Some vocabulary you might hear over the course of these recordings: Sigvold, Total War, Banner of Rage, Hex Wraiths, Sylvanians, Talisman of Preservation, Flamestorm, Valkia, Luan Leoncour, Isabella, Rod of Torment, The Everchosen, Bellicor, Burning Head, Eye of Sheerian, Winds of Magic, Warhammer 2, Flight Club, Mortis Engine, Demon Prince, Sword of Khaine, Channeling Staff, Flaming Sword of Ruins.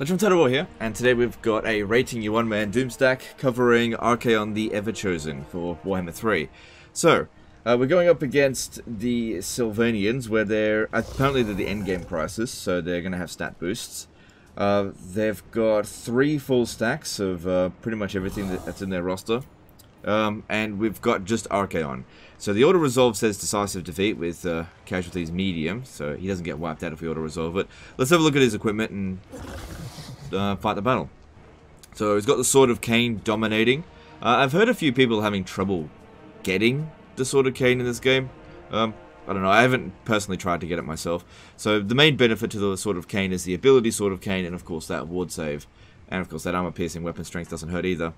Legend Total War here, and today we've got a Rating You One Man Doom stack covering Archaon, The Everchosen for Warhammer 3. So, we're going up against the Sylvanians, where apparently they're the endgame crisis, so they're going to have stat boosts. They've got three full stacks of pretty much everything that's in their roster, and we've got just Archaon. So the auto-resolve says decisive defeat with casualties medium, so he doesn't get wiped out if we auto-resolve it. Let's have a look at his equipment and fight the battle. So he's got the Sword of Khaine dominating. I've heard a few people having trouble getting the Sword of Khaine in this game. I don't know, I haven't personally tried to get it myself. So the main benefit to the Sword of Khaine is the ability Sword of Khaine, and of course that ward save. And of course that armor-piercing weapon strength doesn't hurt either.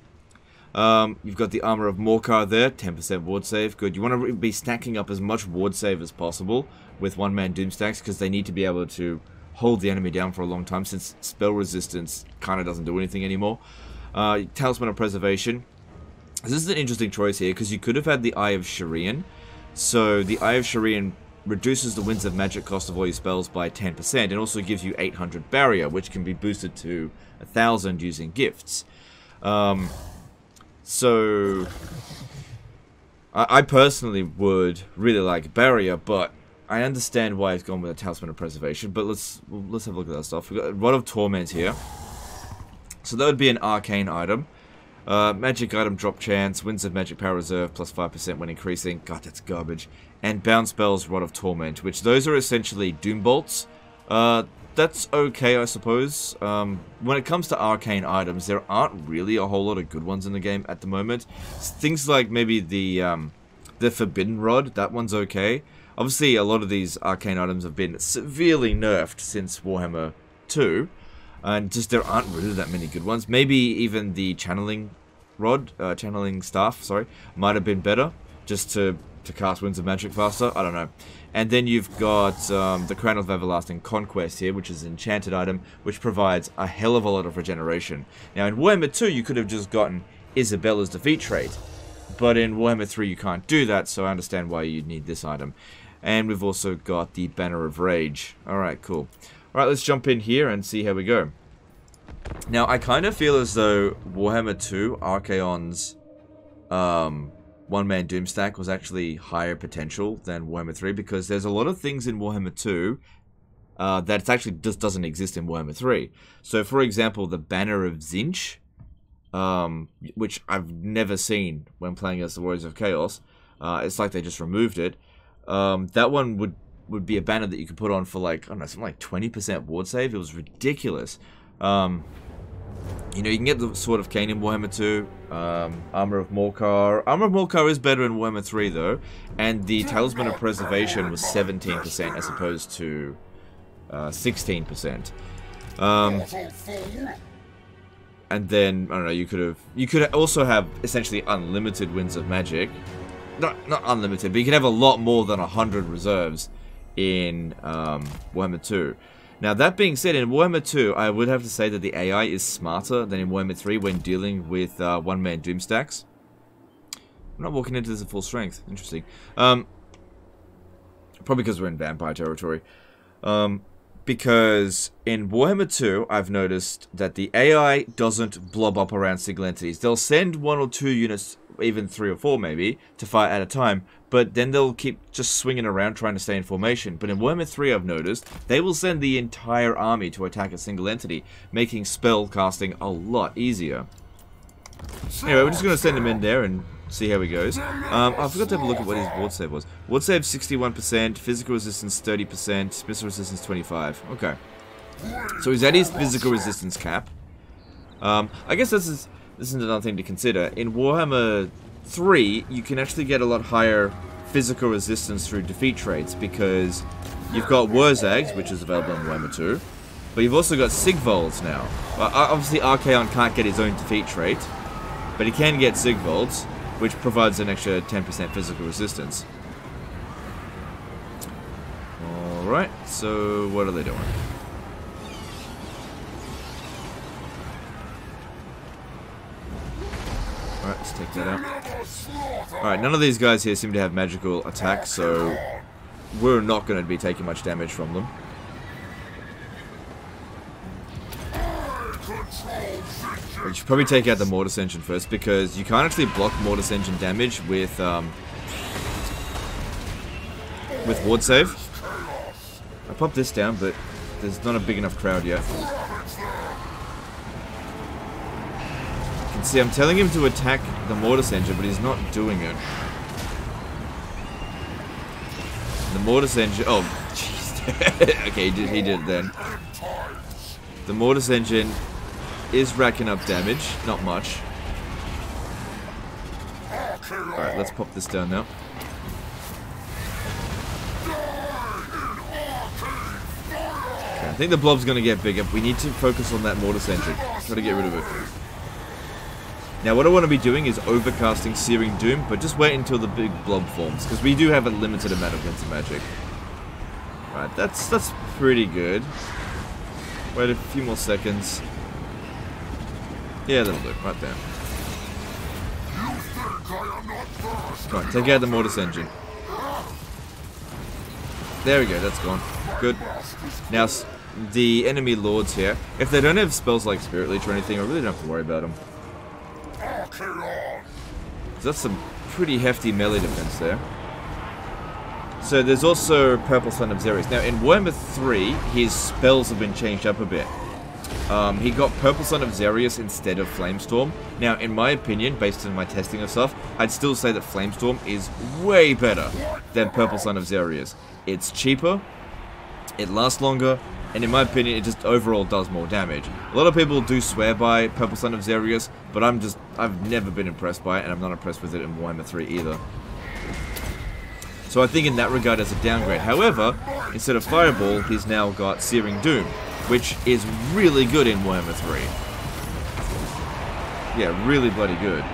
You've got the Armor of Morkar there, 10% ward save, good. You want to be stacking up as much ward save as possible with one-man doom stacks, because they need to be able to hold the enemy down for a long time, since spell resistance kind of doesn't do anything anymore. Talisman of Preservation. This is an interesting choice here, because you could have had the Eye of Sheerian. So the Eye of Sheerian reduces the Winds of Magic cost of all your spells by 10%, and also gives you 800 barrier, which can be boosted to 1,000 using gifts. So, I personally would really like Barrier, but I understand why it's gone with a Talisman of Preservation. But let's have a look at that stuff. We've got Rod of Torment here. So that would be an Arcane item. Magic item drop chance, Winds of Magic power reserve, plus 5% when increasing. God, that's garbage. And Bound Spells, Rod of Torment, which those are essentially Doom Bolts. That's okay, I suppose. When it comes to arcane items, there aren't really a whole lot of good ones in the game at the moment. Things like maybe the Forbidden Rod, that one's okay. Obviously, a lot of these arcane items have been severely nerfed since Warhammer 2, and just there aren't really that many good ones. Maybe even the Channeling Staff, might have been better, just to cast Winds of Magic faster, I don't know. And then you've got the Crown of Everlasting Conquest here, which is an enchanted item, which provides a hell of a lot of regeneration. Now, in Warhammer 2, you could have just gotten Isabella's Defeat trait, but in Warhammer 3, you can't do that, so I understand why you'd need this item. And we've also got the Banner of Rage. Alright, cool. Alright, let's jump in here and see how we go. Now, I kind of feel as though Warhammer 2, Archaon's one-man doom stack was actually higher potential than Warhammer 3, because there's a lot of things in Warhammer 2 that actually just doesn't exist in Warhammer 3. So, for example, the Banner of Tzeentch, which I've never seen when playing as the Warriors of Chaos. It's like they just removed it. That one would be a banner that you could put on for, like, I don't know, something like 20% ward save. It was ridiculous. You know, you can get the Sword of Khaine in Warhammer 2, Armor of Morkar. Armor of Morkar is better in Warhammer 3, though, and the Talisman of Preservation was 17% as opposed to 16%. And then, I don't know, you could also have essentially unlimited Winds of Magic. Not unlimited, but you could have a lot more than 100 reserves in Warhammer 2. Now, that being said, in Warhammer 2, I would have to say that the AI is smarter than in Warhammer 3 when dealing with one-man doom stacks. I'm not walking into this at full strength. Interesting. Probably because we're in vampire territory. Because in Warhammer 2, I've noticed that the AI doesn't blob up around single entities. They'll send one or two units, even three or four maybe, to fight at a time, but then they'll keep just swinging around trying to stay in formation. But in Warhammer 3, I've noticed, they will send the entire army to attack a single entity, making spell casting a lot easier. Anyway, we're just going to send him in there and see how he goes. I forgot to have a look at what his ward save was. Ward save 61%, physical resistance 30%, missile resistance 25. Okay. So he's at his physical resistance cap. I guess this is another thing to consider. In Warhammer 3, you can actually get a lot higher physical resistance through defeat traits, because you've got Wurzags, which is available in Warhammer 2, but you've also got Sigvolds now. Obviously, Archaon can't get his own defeat trait, but he can get Sigvolds, which provides an extra 10% physical resistance. Alright, so what are they doing? Alright, let's take that out. Alright, none of these guys here seem to have magical attacks, so we're not going to be taking much damage from them. We should probably take out the Mortis Engine first, because you can't actually block Mortis Engine damage with ward save. I popped this down, but there's not a big enough crowd yet. You can see I'm telling him to attack the Mortis Engine, but he's not doing it. The Mortis Engine... Oh, jeez. Okay, he did it then. The Mortis Engine is racking up damage. Not much. Alright, let's pop this down now. Okay, I think the blob's going to get bigger. We need to focus on that Mortis Engine. Try to get rid of it. Now, what I want to be doing is overcasting Searing Doom, but just wait until the big blob forms, because we do have a limited amount of Winds of Magic. Alright, that's pretty good. Wait a few more seconds. Yeah, that'll do. Right there. Right, take out the Mortis Engine. There we go, that's gone. Good. Now, the enemy lords here, if they don't have spells like Spirit Leech or anything, I really don't have to worry about them. That's some pretty hefty melee defense there. So there's also Purple Sun of Zarius. Now in Warhammer 3, his spells have been changed up a bit. He got Purple Sun of Zarius instead of Flamestorm. Now in my opinion, based on my testing of stuff, I'd still say that Flamestorm is way better than Purple Sun of Zarius. It's cheaper, it lasts longer, and in my opinion, it just overall does more damage. A lot of people do swear by Purple Sun of Zarius, but I've never been impressed by it, and I'm not impressed with it in Warhammer 3 either. So I think in that regard it's a downgrade. However, instead of Fireball, he's now got Searing Doom, which is really good in Warhammer 3. Yeah, really bloody good.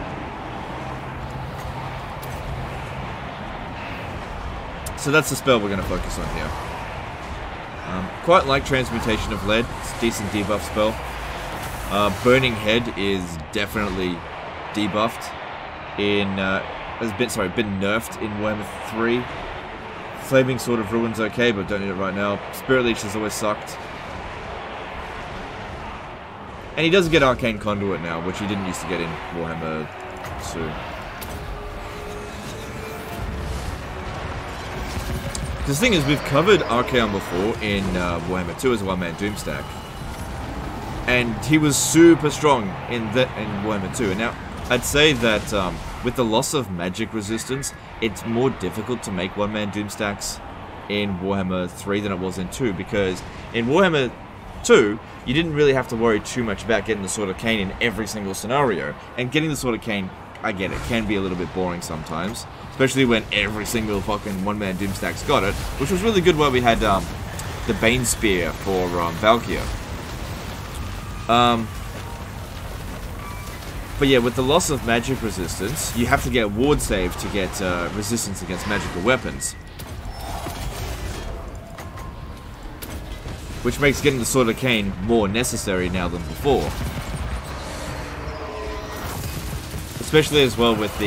So that's the spell we're going to focus on here. Quite like Transmutation of Lead, it's a decent debuff spell. Burning Head is definitely debuffed in, has been nerfed in Warhammer 3. Flaming Sword of Ruins okay, but don't need it right now. Spirit Leech has always sucked. And he does get Arcane Conduit now, which he didn't used to get in Warhammer 2. The thing is, we've covered Archaon before in Warhammer 2 as a one-man Doomstack. And he was super strong in Warhammer 2. And now, I'd say that with the loss of magic resistance, it's more difficult to make one-man Doomstacks in Warhammer 3 than it was in 2. Because in Warhammer 2, you didn't really have to worry too much about getting the Sword of Khaine in every single scenario. And getting the Sword of Khaine, I get it, can be a little bit boring sometimes. Especially when every single fucking one-man Doomstack's got it, which was really good while we had the Bane Spear for Valkia. But yeah, with the loss of magic resistance, you have to get ward save to get resistance against magical weapons. Which makes getting the Sword of Khaine more necessary now than before. Especially as well with the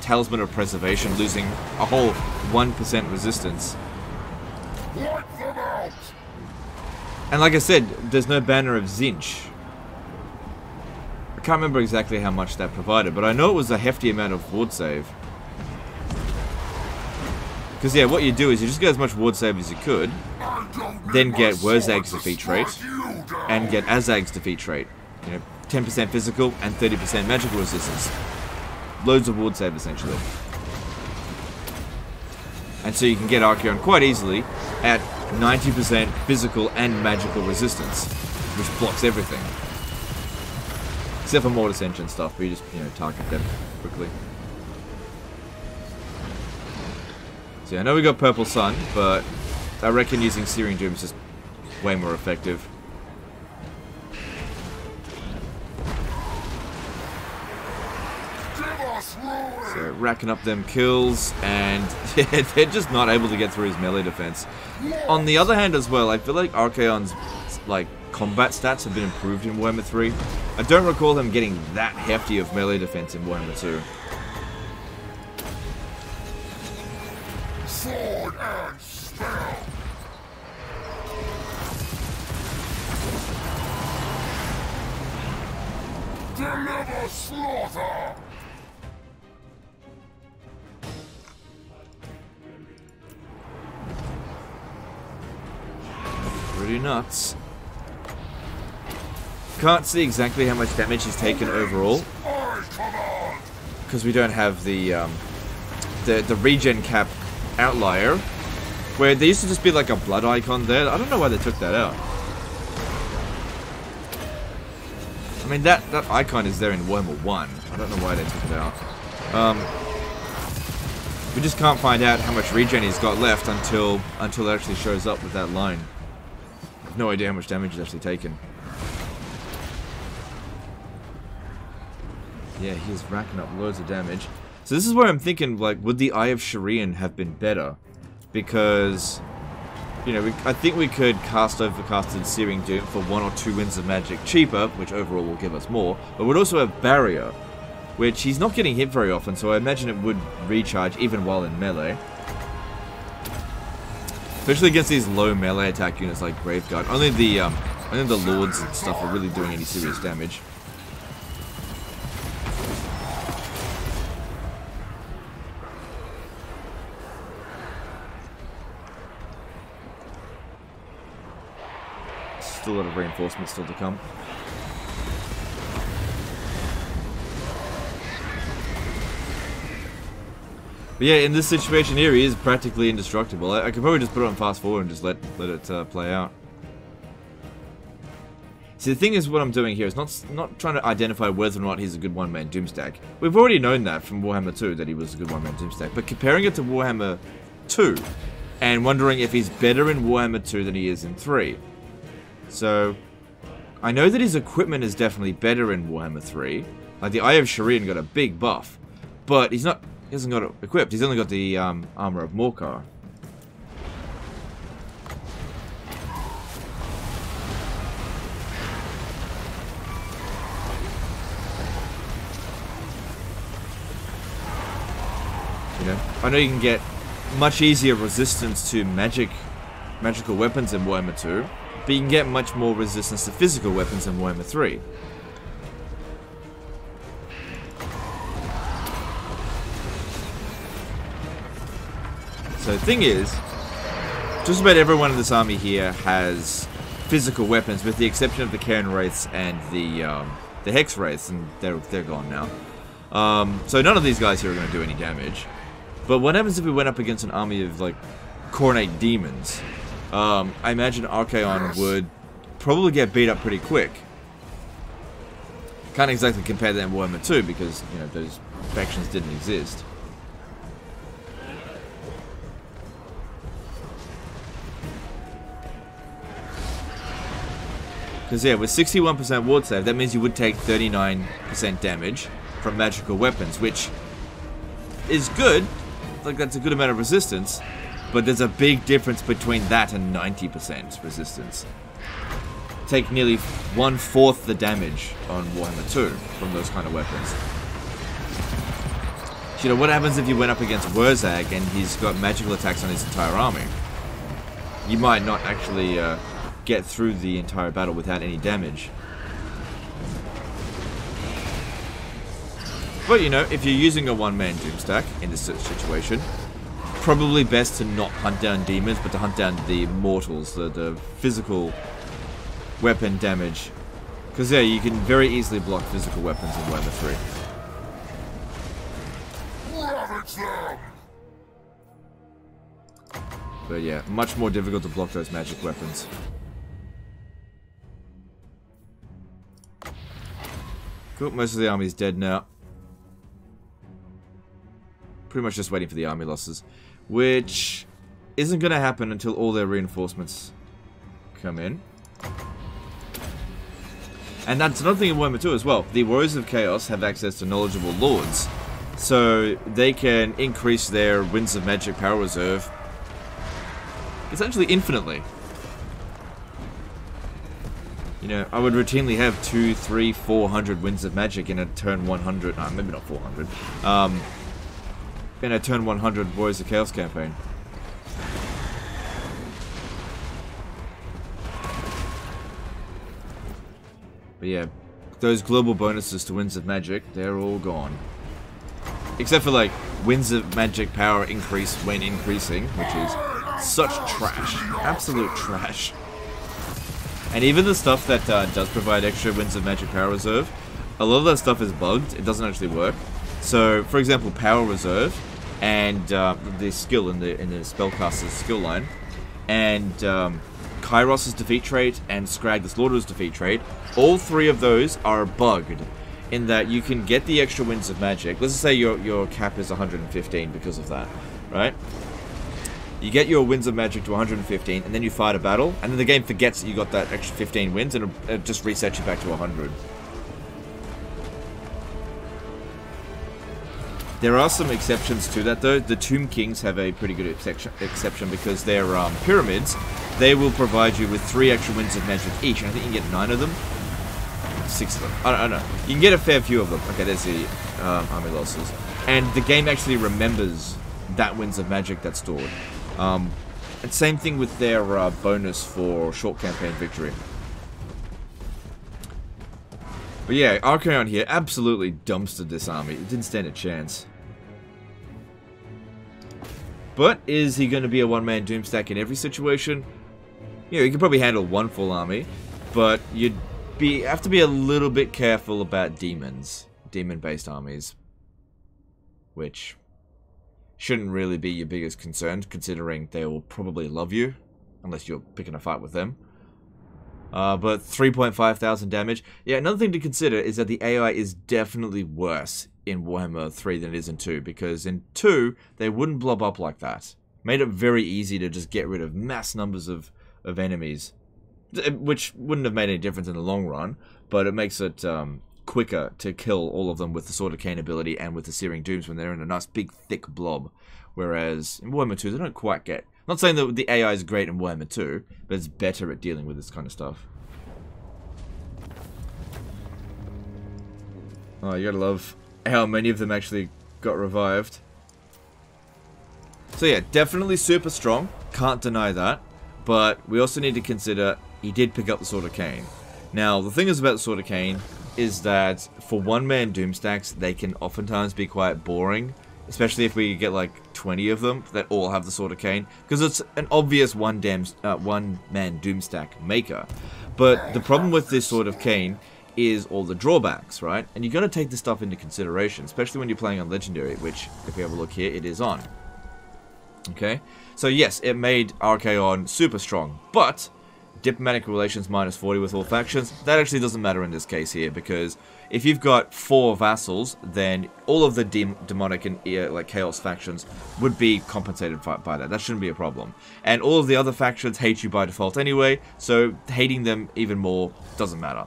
Talisman of Preservation losing a whole 1% resistance. And like I said, there's no Banner of Tzeentch. I can't remember exactly how much that provided, but I know it was a hefty amount of ward save. Because yeah, what you do is you just get as much ward save as you could, then get Wurzag's defeat trait, and get Azag's defeat trait. You know, 10% physical and 30% magical resistance. Loads of ward save, essentially. And so you can get Archaon quite easily at 90% physical and magical resistance, which blocks everything. Except for Mortis Engine stuff, where you just, target them quickly. So yeah, I know we got Purple Sun, but I reckon using Searing Doom is just way more effective. So, racking up them kills, and yeah, they're just not able to get through his melee defense. On the other hand as well, I feel like Archaon's, combat stats have been improved in Warhammer 3. I don't recall him getting that hefty of melee defense in Warhammer 2. Sword and spell. Another slaughter! Pretty nuts. Can't see exactly how much damage he's taken overall, because we don't have the regen cap outlier, where there used to just be like a blood icon there. I don't know why they took that out. I mean, that icon is there in Warhammer 1. I don't know why they took it out. We just can't find out how much regen he's got left until it actually shows up with that line. I have no idea how much damage he's actually taken. Yeah, he's racking up loads of damage. So this is where I'm thinking, like, would the Eye of Sheerian have been better? Because, you know, I think we could cast Overcasted Searing Doom for 1 or 2 Winds of Magic cheaper, which overall will give us more. But we'd also have Barrier, which he's not getting hit very often, so I imagine it would recharge even while in melee. Especially against these low melee attack units like Graveguard. Only the Lords and stuff are really doing any serious damage. Still a lot of reinforcements still to come. But yeah, in this situation here, he is practically indestructible. I could probably just put it on fast forward and just let it play out. See, the thing is, what I'm doing here is not trying to identify whether or not he's a good one-man doomstack. We've already known that from Warhammer 2, that he was a good one-man doomstack. But comparing it to Warhammer 2, and wondering if he's better in Warhammer 2 than he is in 3. So, I know that his equipment is definitely better in Warhammer 3. Like, the Eye of Sheerian got a big buff, but he hasn't got it equipped. He's only got the Armor of Morkar. You know, I know you can get much easier resistance to magical weapons in Warhammer 2. But you can get much more resistance to physical weapons in Warhammer 3. So the thing is, just about everyone in this army here has physical weapons, with the exception of the Cairn Wraiths and the Hex Wraiths, and they're gone now. So none of these guys here are going to do any damage. But what happens if we went up against an army of, like, Cornate Demons? I imagine Archaon would probably get beat up pretty quick. Can't exactly compare that in Warhammer 2 because, you know, those factions didn't exist. Because, yeah, with 61% ward save, that means you would take 39% damage from magical weapons, which is good. Like, that's a good amount of resistance. But there's a big difference between that and 90% resistance. Take nearly 1/4 the damage on Warhammer 2 from those kind of weapons. So, you know, what happens if you went up against Wurzag and he's got magical attacks on his entire army? You might not actually get through the entire battle without any damage. But, you know, if you're using a one-man doomstack in this situation, probably best to not hunt down demons, but to hunt down the mortals, the physical weapon damage. Because, yeah, you can very easily block physical weapons in Warhammer 3. Ravage them! But, yeah, much more difficult to block those magic weapons. Cool, most of the army is dead now. Pretty much just waiting for the army losses. Which isn't going to happen until all their reinforcements come in. And that's another thing in Warhammer 2 as well. The Warriors of Chaos have access to knowledgeable lords. So they can increase their Winds of Magic power reserve essentially infinitely. You know, I would routinely have 200, 300, 400 Winds of Magic in a turn 100. Maybe not 400. In a turn 100 Warriors of Chaos campaign. But yeah, those global bonuses to Winds of Magic, they're all gone. Except for, like, Winds of Magic power increase when increasing, which is such trash. Absolute trash. And even the stuff that does provide extra Winds of Magic power reserve, a lot of that stuff is bugged. It doesn't actually work. So, for example, power reserve and the skill in the spellcaster's skill line, and Kairos's defeat trait and Scrag the Slaughterer's defeat trait, all three of those are bugged in that you can get the extra Winds of Magic. Let's just say your cap is 115 because of that, right? You get your Winds of Magic to 115, and then you fight a battle, and then the game forgets that you got that extra 15 wins, and it just resets you back to 100. There are some exceptions to that, though. The Tomb Kings have a pretty good exception because they're pyramids. They will provide you with 3 extra Winds of Magic each, and I think you can get 9 of them. 6 of them. I don't know. You can get a fair few of them. Okay, there's the army losses. And the game actually remembers that Winds of Magic that's stored. And same thing with their bonus for short campaign victory. But yeah, Archaon here absolutely dumpstered this army. It didn't stand a chance. But is he going to be a one-man doomstack in every situation? You know, he can probably handle one full army, but you'd have to be a little bit careful about demons, demon-based armies, which shouldn't really be your biggest concern, considering they will probably love you, unless you're picking a fight with them. But 3,500 damage. Yeah, another thing to consider is that the AI is definitely worse in Warhammer 3 than it is in 2, because in 2, they wouldn't blob up like that. Made it very easy to just get rid of mass numbers of enemies, which wouldn't have made any difference in the long run, but it makes it quicker to kill all of them with the Sword of Khaine ability and with the Searing Dooms when they're in a nice big thick blob. Whereas in Warhammer 2, they don't quite get... I'm not saying that the AI is great in Warhammer 2, but it's better at dealing with this kind of stuff. Oh, you gotta love how many of them actually got revived. So yeah, definitely super strong. Can't deny that. But we also need to consider he did pick up the Sword of Khaine. Now, the thing is about the Sword of Khaine is that for one-man doomstacks, they can oftentimes be quite boring. Especially if we get like 20 of them that all have the Sword of Khaine, because it's an obvious one-man doomstack maker. But the problem with this Sword of Khaine is all the drawbacks, right? And you've got to take this stuff into consideration, especially when you're playing on Legendary, which, if you have a look here, it is on. Okay? So yes, it made Archaon super strong, but Diplomatic Relations minus 40 with all factions, that actually doesn't matter in this case here, because if you've got 4 vassals, then all of the demonic and like chaos factions would be compensated by that. That shouldn't be a problem. And all of the other factions hate you by default anyway, so hating them even more doesn't matter.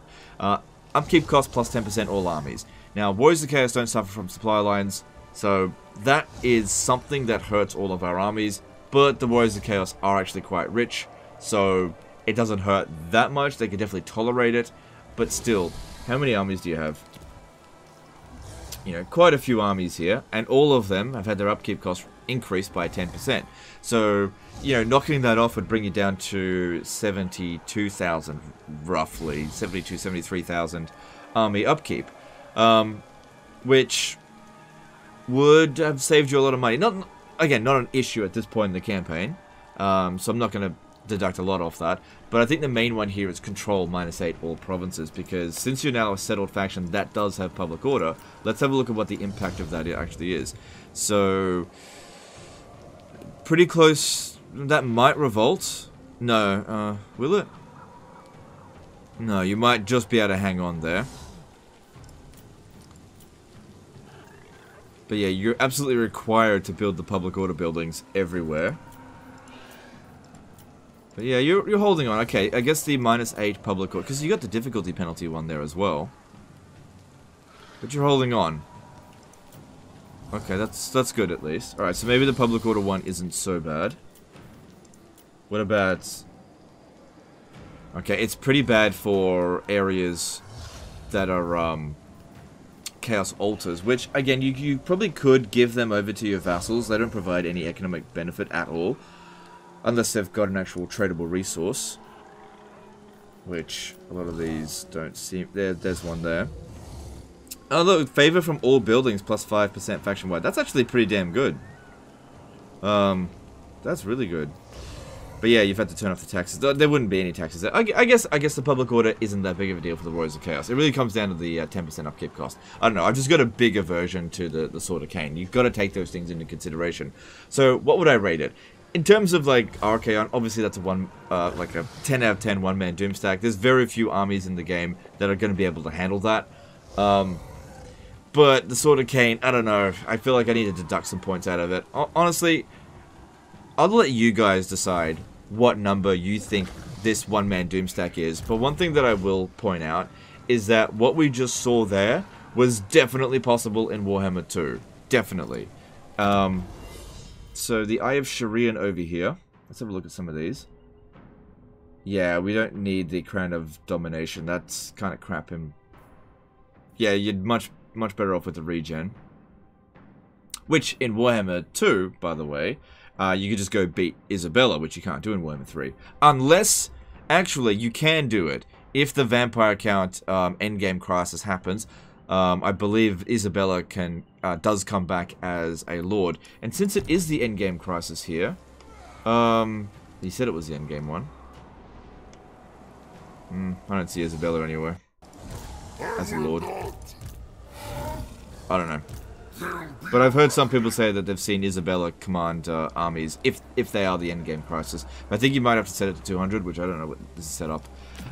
Upkeep cost plus 10% all armies. Now, Warriors of Chaos don't suffer from supply lines, so that is something that hurts all of our armies, but the Warriors of Chaos are actually quite rich, so it doesn't hurt that much. They can definitely tolerate it, but still... How many armies do you have? You know, quite a few armies here, and all of them have had their upkeep cost increased by 10%. So, you know, knocking that off would bring you down to 72,000, roughly. 72,000, 73,000 army upkeep. Which would have saved you a lot of money. Not, again, not an issue at this point in the campaign. So I'm not going to deduct a lot off that, but I think the main one here is control minus 8 all provinces, because since you're now a settled faction that does have public order, let's have a look at what the impact of that actually is. So pretty close. That might revolt. No, will it? No, you might just be able to hang on there. But yeah, you're absolutely required to build the public order buildings everywhere. But yeah, you're holding on. Okay, I guess the minus 8 public order, because you got the difficulty penalty one there as well. But you're holding on. Okay, that's good at least. Alright, so maybe the public order one isn't so bad. What about... Okay, it's pretty bad for areas that are, Chaos altars, which, again, you probably could give them over to your vassals. They don't provide any economic benefit at all. Unless they've got an actual tradable resource. which a lot of these don't seem... There's one there. Oh look, favor from all buildings plus 5% faction-wide. That's actually pretty damn good. That's really good. But yeah, you've had to turn off the taxes. There wouldn't be any taxes there. I guess the public order isn't that big of a deal for the Warriors of Chaos. It really comes down to the 10% upkeep cost. I don't know, I've just got a big aversion to the Sword of Khaine. You've got to take those things into consideration. So, what would I rate it? In terms of, like, Archaon, obviously that's a like a 10 out of 10 one-man doom stack. There's very few armies in the game that are going to be able to handle that. But the Sword of Khaine, I don't know. I feel like I need to deduct some points out of it. Honestly, I'll let you guys decide what number you think this one-man doom stack is. But one thing that I will point out is that what we just saw there was definitely possible in Warhammer 2. Definitely. So the Eye of Sheerian over here. Let's have a look at some of these. Yeah, we don't need the Crown of Domination. That's kind of crap. Yeah, you'd much better off with the regen. Which, in Warhammer 2, by the way, you could just go beat Isabella, which you can't do in Warhammer 3. Unless, actually, you can do it. If the Vampire Count endgame crisis happens, I believe Isabella can does come back as a Lord. And since it is the endgame crisis here... he said it was the endgame one. I don't see Isabella anywhere. As a Lord. I don't know. But I've heard some people say that they've seen Isabella command armies, if they are the endgame crisis. But I think you might have to set it to 200, which I don't know what this is set up.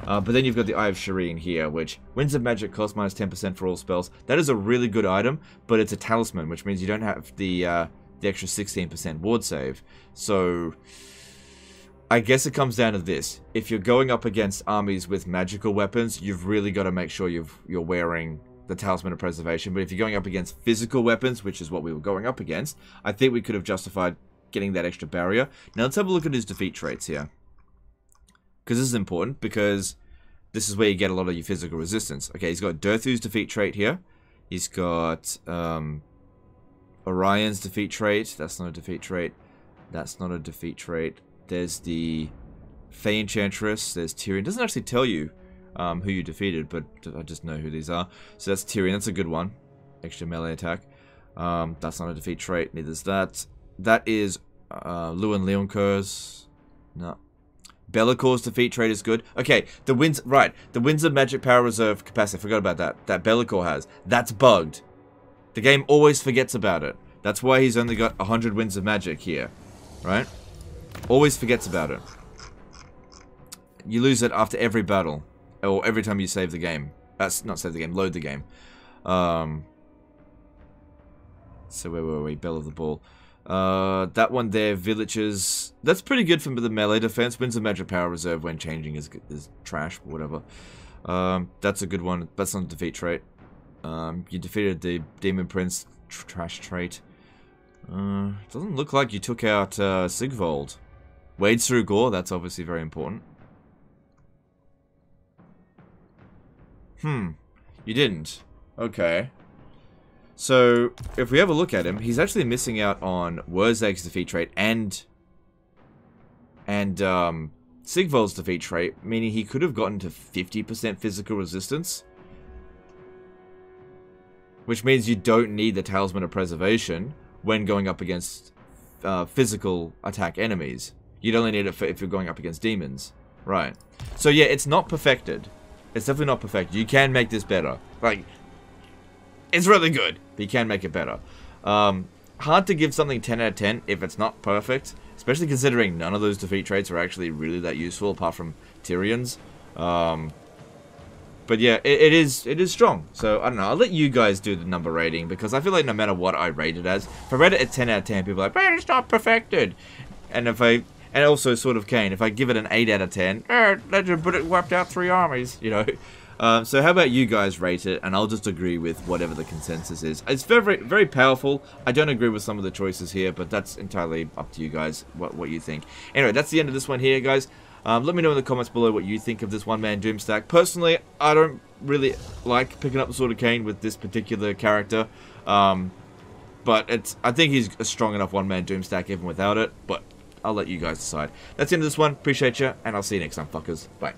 But then you've got the Eye of Sheerian here, which Winds of Magic costs minus 10% for all spells. That is a really good item, but it's a talisman, which means you don't have the extra 16% ward save. So... I guess it comes down to this. If you're going up against armies with magical weapons, you've really got to make sure you're wearing the Talisman of Preservation. But if you're going up against physical weapons, which is what we were going up against, I think we could have justified getting that extra barrier. Now let's have a look at his defeat traits here. Because this is important, because this is where you get a lot of your physical resistance. Okay, he's got Durthu's defeat trait here. He's got Orion's defeat trait. That's not a defeat trait. That's not a defeat trait. There's the Fey Enchantress, there's Tyrion. It doesn't actually tell you who you defeated, but I just know who these are. So that's Tyrion, that's a good one. Extra melee attack. That's not a defeat trait, neither is that. That is Luan Leoncour's. No. Bellicor's defeat trait is good. Okay, the Winds... Right, the Winds of Magic Power Reserve Capacity. I forgot about that. That Bellicor has. That's bugged. The game always forgets about it. That's why he's only got 100 Winds of Magic here. Right? Always forgets about it. You lose it after every battle. Or every time you save the game. Not save the game, load the game. So where were we? Bell of the Ball. That one there, Villagers. That's pretty good for the melee defense. Winds of Magic Power Reserve when changing is trash, or whatever. That's a good one. That's not a defeat trait. You defeated the Demon Prince trash trait. Doesn't look like you took out Sigvold. Wades through gore, that's obviously very important. You didn't. Okay. So, if we have a look at him, he's actually missing out on Wurzag's defeat trait and Sigvold's defeat trait, meaning he could have gotten to 50% physical resistance. Which means you don't need the Talisman of Preservation when going up against physical attack enemies. You'd only need it if you're going up against demons. Right. So yeah, it's not perfected. It's definitely not perfect. You can make this better. Like, it's really good, but you can make it better. Hard to give something 10 out of 10 if it's not perfect, especially considering none of those defeat traits are actually really that useful, apart from Tyrion's. But yeah, it is strong. So, I don't know. I'll let you guys do the number rating, because I feel like no matter what I rate it as, if I rate it at 10 out of 10, people are like, but it's not perfected. And if I... And also, Sword of Khaine, if I give it an 8 out of 10, legend, but it wiped out 3 armies, you know. So how about you guys rate it, and I'll just agree with whatever the consensus is. It's very, very powerful. I don't agree with some of the choices here, but that's entirely up to you guys, what you think. Anyway, that's the end of this one here, guys. Let me know in the comments below what you think of this one-man doom stack. Personally, I don't really like picking up the Sword of Khaine with this particular character. But I think he's a strong enough one-man doom stack even without it. But I'll let you guys decide. That's the end of this one. Appreciate you, and I'll see you next time, fuckers. Bye.